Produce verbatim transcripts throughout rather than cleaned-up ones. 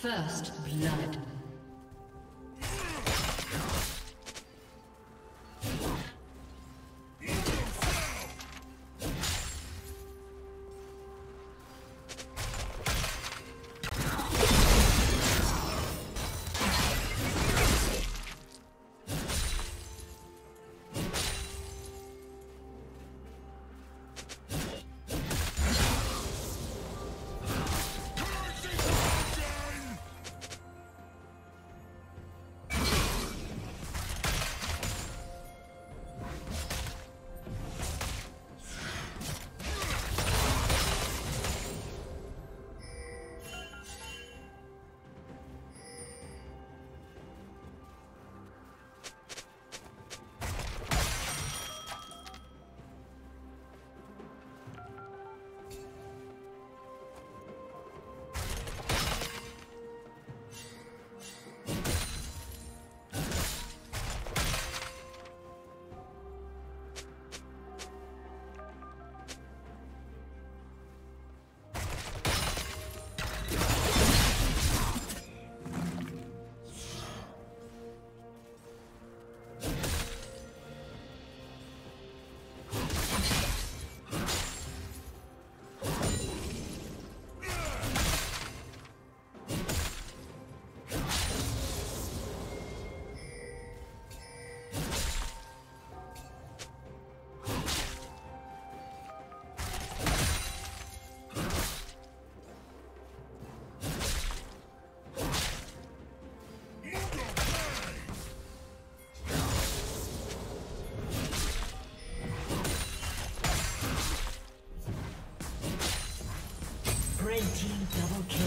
First blood. Red team double kill.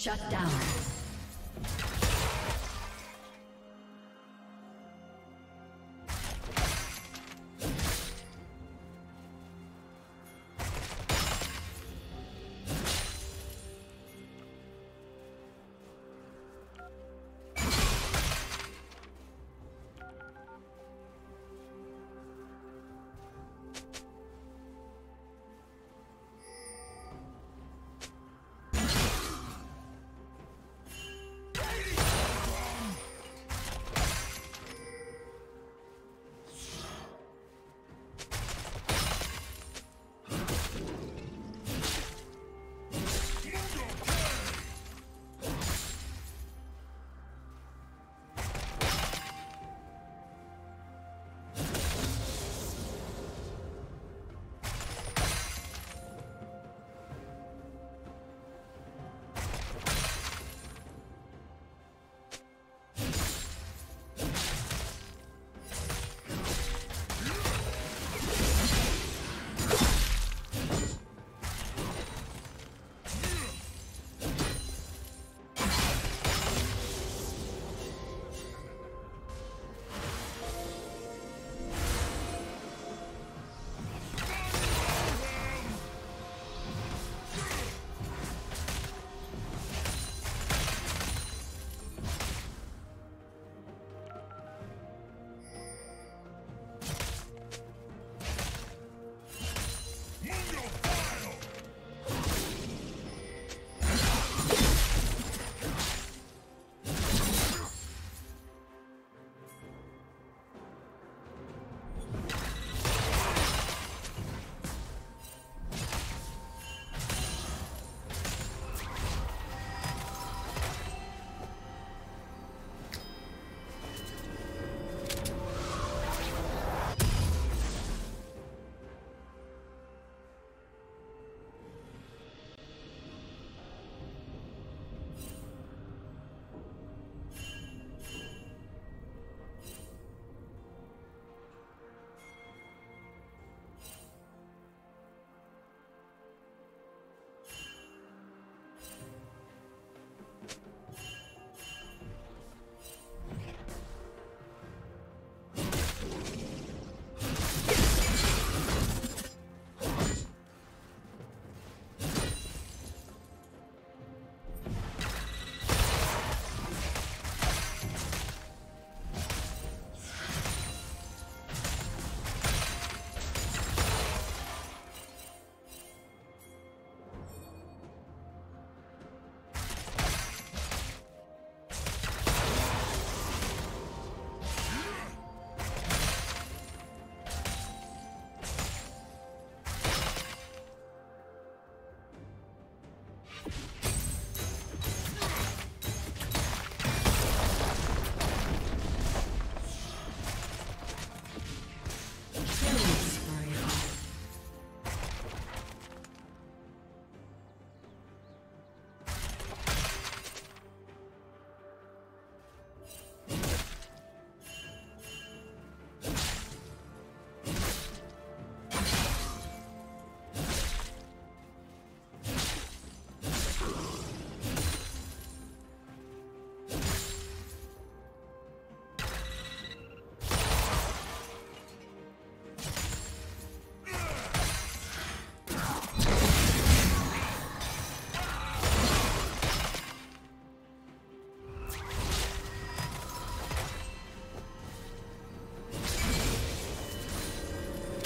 Shut down.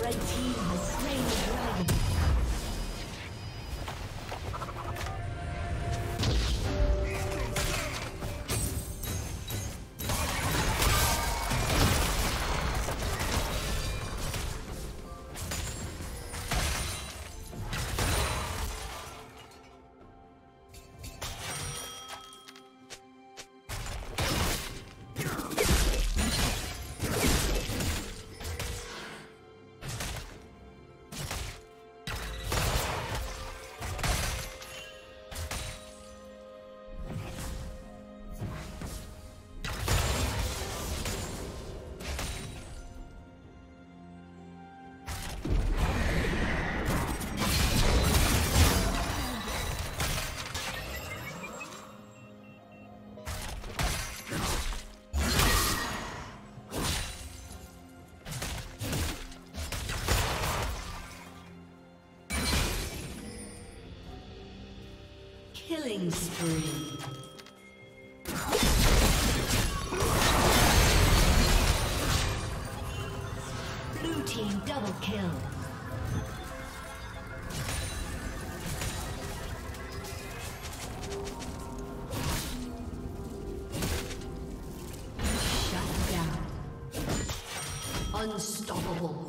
The team has slain the dragon. Killing spree. Blue team double kill. Shut down. Unstoppable.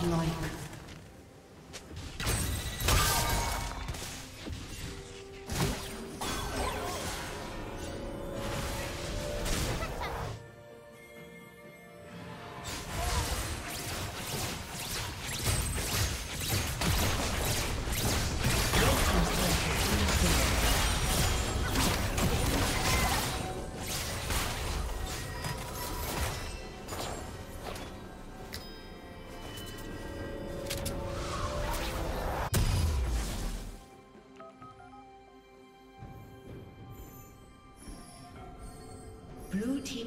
godlike. Blue team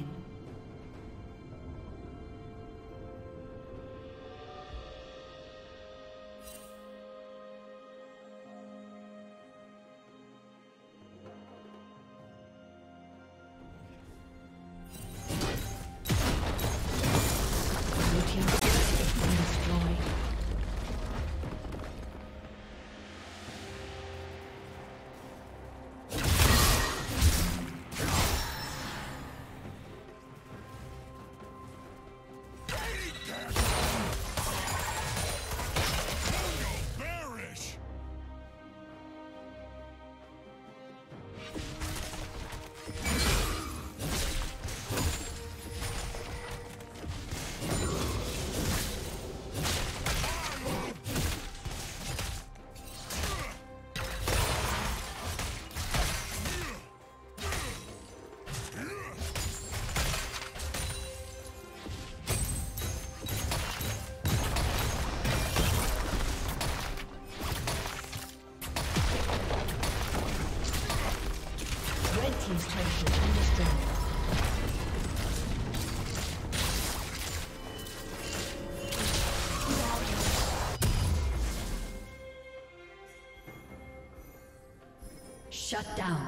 Shut down.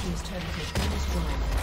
Team's turret has been destroyed.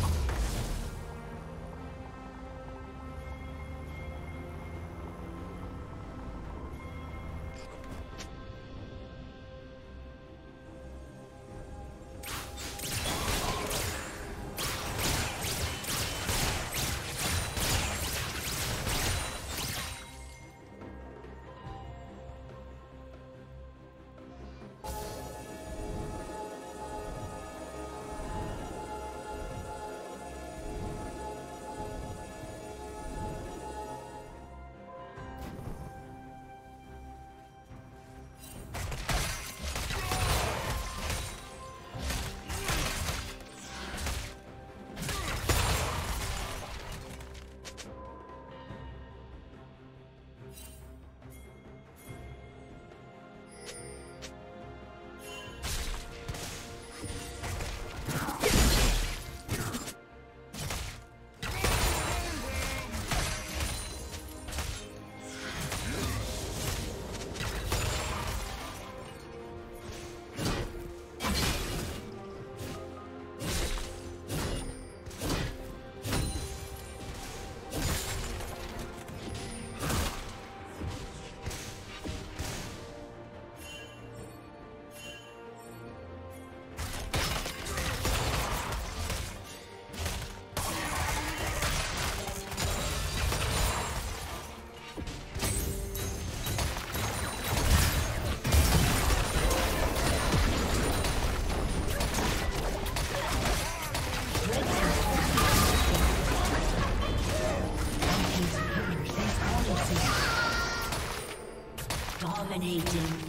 Dominating.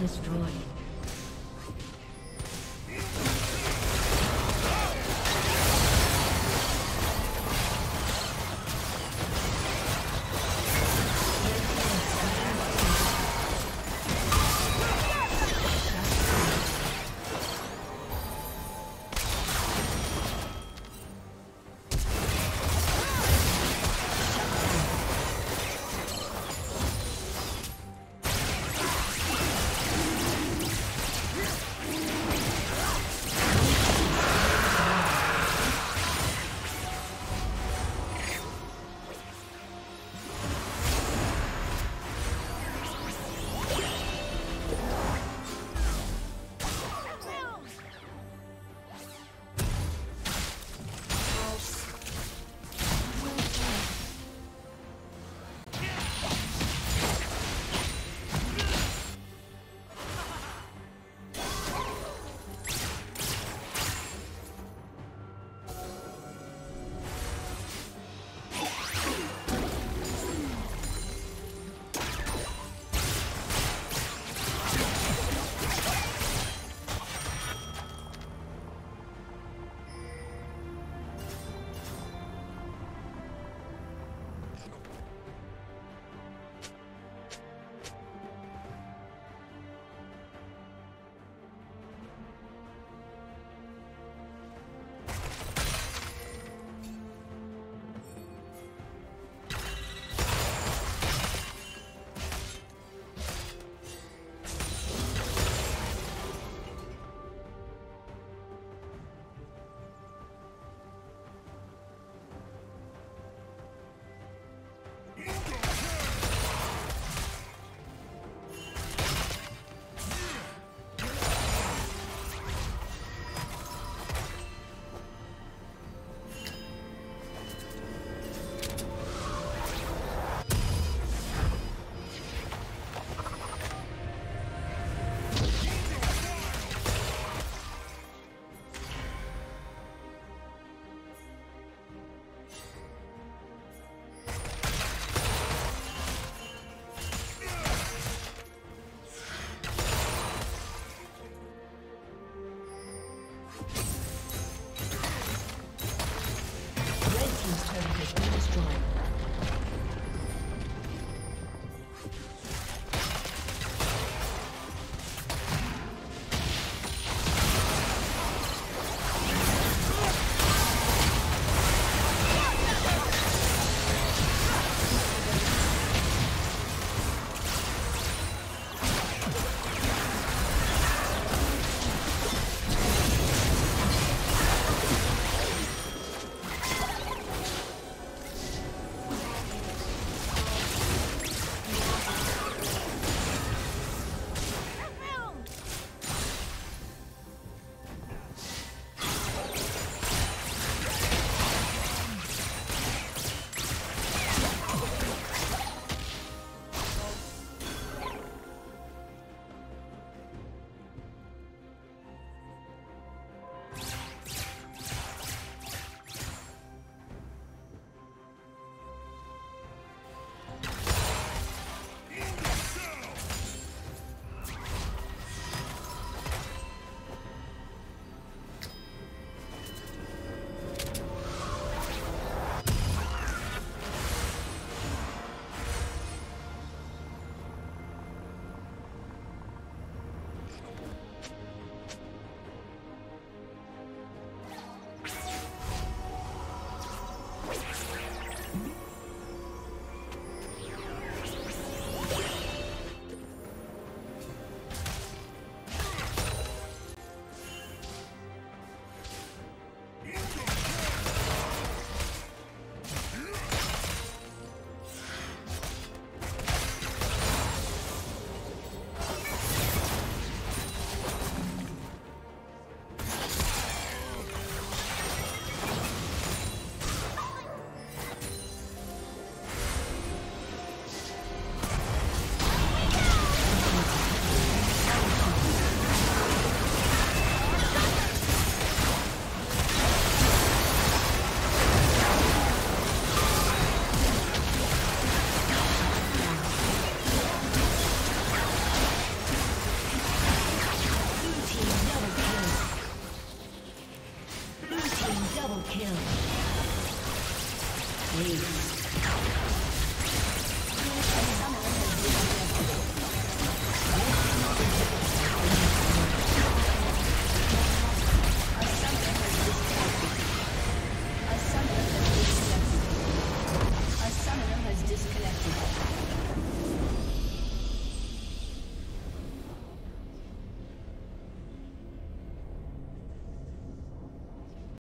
Destroyed.